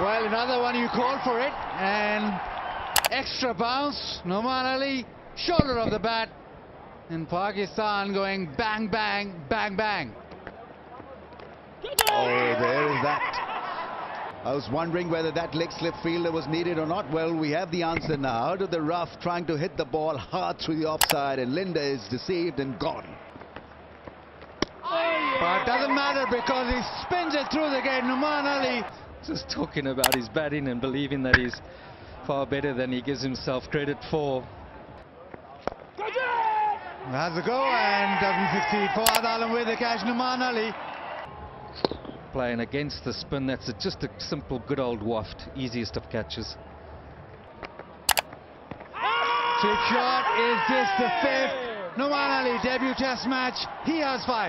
Well, another one, you called for it, and extra bounce. Nauman Ali, shoulder of the bat, and Pakistan going bang, bang, bang, bang. Oh, there is that. I was wondering whether that leg slip fielder was needed or not. Well, we have the answer now. Out of the rough, trying to hit the ball hard through the offside, and Linda is deceived and gone. Oh, yeah. But it doesn't matter because he spins it through the gate. Nauman Ali just talking about his batting and believing that he's far better than he gives himself credit for. Has a go and doesn't succeed. Fawad Alam with the catch. Nauman Ali playing against the spin. That's just a simple good old waft, easiest of catches. Chip shot. Is this the fifth? Nauman Ali, debut test match, he has 5.